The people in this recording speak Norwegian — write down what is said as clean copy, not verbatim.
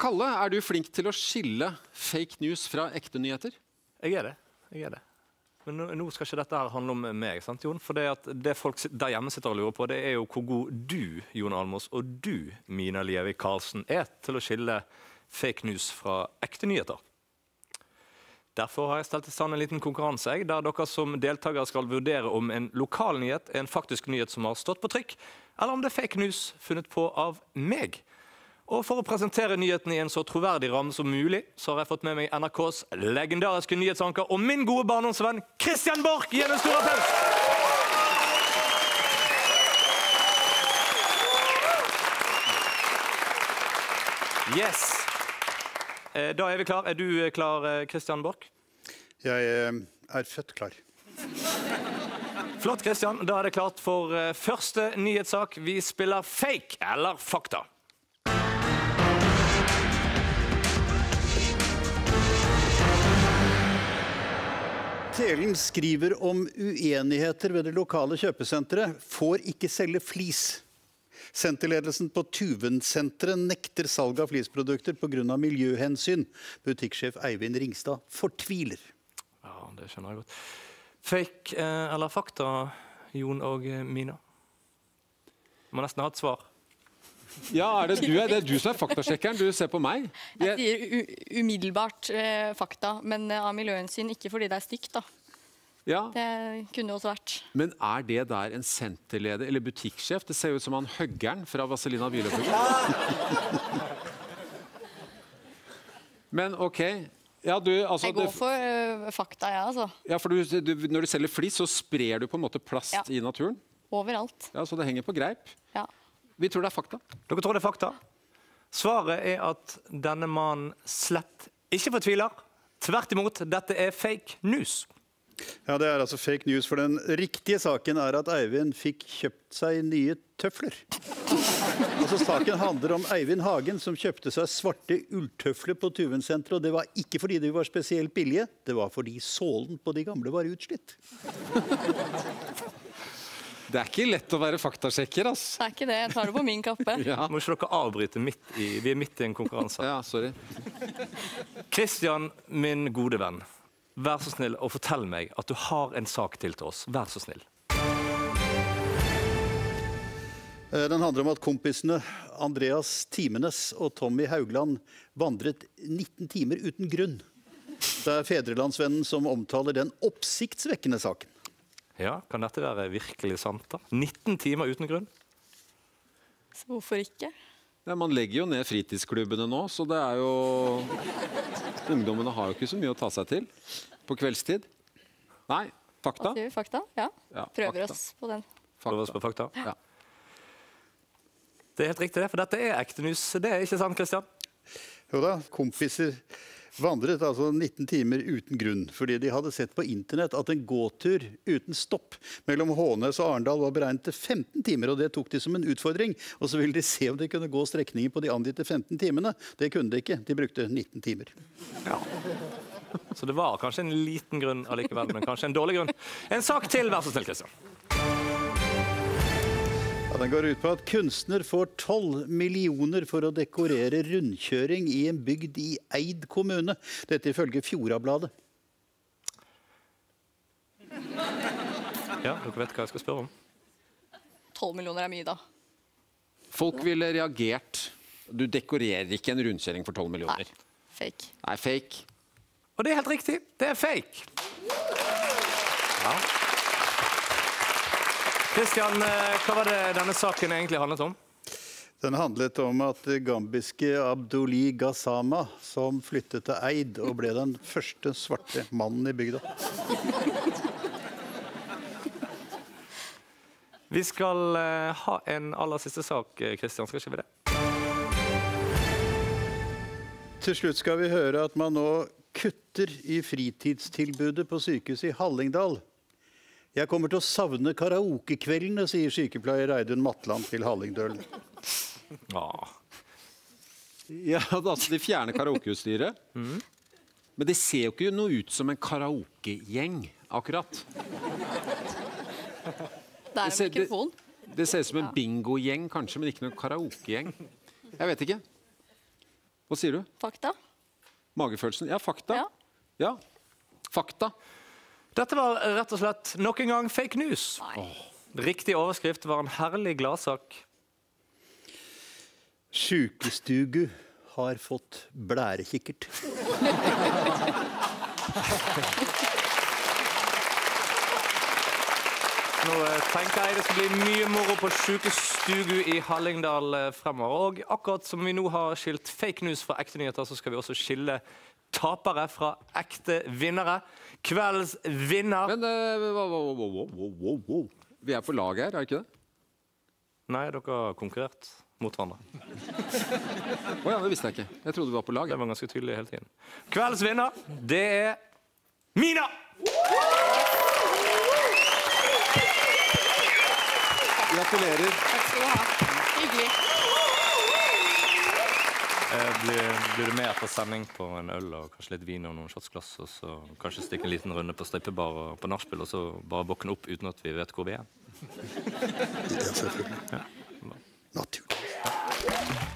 Kalle, er du flink til å skille fake news fra ekte nyheter? Jeg er det. Men nå skal ikke dette her handle om meg, sant, Jon? For det at det folk der hjemme sitter og lurer på, det er jo hvor god du, Jon Almos, og du, Mina Levi Carlsson, er til å skille fake news fra ekte nyheter. Derfor har jeg stelt i stand en liten konkurranse, der dere som deltakere skal vurdere om en lokal nyhet er en faktisk nyhet som har stått på trykk, eller om det er fake news funnet på av meg. Og for å presentere nyheten i en så troverdig ramme som mulig, så har jeg fått med meg NRKs legendariske nyhetsanker og min gode barndomsvenn Christian Borch. Gi en stor applaus! Yes! Da er vi klar. Er du klar, Christian Borch? Jeg er født klar. Flott, Christian. Da er det klart for første nyhetssak. Vi spiller fake eller fakta. Telen skriver om uenigheter ved det lokale kjøpesenteret. Får ikke selge flis. Senterledelsen på Tuvencenter nekter salg av flisprodukter på grunn av miljøhensyn. Butikksjef Eivind Ringstad fortviler. Ja, det skjønner jeg godt. Fake eller fakta, Jon og Mina? Man har nesten hatt svar. Ja, er det du som er faktasjekkeren? Du ser på meg. Jeg sier umiddelbart fakta, men av miljøhensyn ikke fordi det er stygt, da. Ja. Det kunne også vært. Men er det der en senterleder eller butikksjef? Det ser ut som han høggeren fra Vaselina Vilhofer. Ja. Men ok. Ja, du, altså, jeg går for fakta, jeg, altså. Ja, for når du selger flis, så sprer du på en måte plast i naturen. Overalt. Ja, så det henger på greip. Ja. Vi tror det er fakta. Dere tror det er fakta? Svaret er at denne mannen slett ikke fortviler. Tvert imot, dette er fake news. Ja, det er altså fake news, for den riktige saken er at Eivind fikk kjøpt seg nye tøfler. Altså, saken handler om Eivind Hagen som kjøpte seg svarte ulltøfler på Tuvencenter, og det var ikke fordi de var spesielt billige, det var fordi sålen på de gamle var utslitt. Det er ikke lett å være faktasjekker, altså. Det er ikke det, jeg tar det på min kappe. Ja. Må ikke dere avbryte vi er midt i en konkurranse. Ja, sorry. Christian, min gode venn. Vær så snill og fortell meg at du har en sak til oss. Vær så snill. Den handler om at kompisene Andreas Timenes og Tommy Haugland vandret 19 timer uten grunn. Det er Fæderlandsvennen som omtaler den oppsiktsvekkende saken. Ja, kan dette være virkelig sant da? 19 timer uten grunn? Så hvorfor ikke? Ja, man legger jo ned fritidsklubbene nå, så det er jo... Ungdommene har jo ikke så mye å ta seg til på kveldstid. Nei, fakta. Hva sier vi? Fakta? Ja. Prøver oss på den. Prøver oss på fakta? Ja. Det er helt riktig det, for dette er ekte news. Det er ikke sant, Christian? Jo da, kompiser vandret altså 19 timer uten grunn, fordi de hadde sett på internett at en gåtur uten stopp mellom Hånes og Arendal var beregnet til 15 timer, og det tok de som en utfordring. Og så ville de se om de kunne gå strekningen på de angitte 15 timene. Det kunne de ikke. De brukte 19 timer. Ja. Så det var kanskje en liten grunn allikevel, men kanskje en dårlig grunn. En sak til, vær så snill, Christian. Den går ut på at kunstner får 12 millioner for å dekorere rundkjøring i en bygd i Eid kommune. Dette ifølge Fjorda-bladet. Ja, dere vet hva jeg skal spørre om. 12 millioner er mye da. Folk ville reagert. Du dekorerer ikke en rundkjøring for 12 millioner. Nei, fake. Nei, fake. Og det er helt riktig. Det er fake. Ja. Christian, hva var det denne saken egentlig handlet om? Den handlet om at gambiske Abdoulis Gassama, som flyttet til Eid og ble den første svarte mannen i bygda. Vi skal ha en aller siste sak, Christian. Skal ikke vi det? Til slutt skal vi høre at man nå kutter i fritidstilbudet på sykehuset i Hallingdal. Jeg kommer til å savne karaokekveldene, sier sykepleier Reidun Matland til Halingdølen. Ja, altså de fjerner karaokeutstyret. Men det ser jo ikke noe ut som en karaokegjeng, akkurat. Det er en mikrofon. Det ser ut som en bingogjeng, kanskje, men ikke noen karaokegjeng. Jeg vet ikke. Hva sier du? Fakta. Magefølelsen. Ja, fakta. Ja. Fakta. Dette var rett og slett nok en gang fake news. Riktig overskrift var en herlig gladsak. Sykestugu har fått blærekikkert. Nå tenkte jeg det skal bli mye moro på sykestugu i Hallingdal fremover. Og akkurat som vi nå har skilt fake news fra ekte nyheter, så skal vi også skille tapere fra ekte vinnere. Kveldens vinner... Men vi er på lag her, er det ikke det? Nei, dere har konkurrert mot hverandre. Åja, det visste jeg ikke. Jeg trodde vi var på lag. Det var ganske tydelig hele tiden. Kveldens vinner, det er Mina! Gratulerer. Takk skal du ha. Hyggelig. Blir du med etter sending på en øl og kanskje litt vin og noen shotsglass, og så kanskje stikke en liten runde på strippebar og på narspill, og så bare våkne opp uten at vi vet hvor vi er? Ja, selvfølgelig. Ja. Naturlig.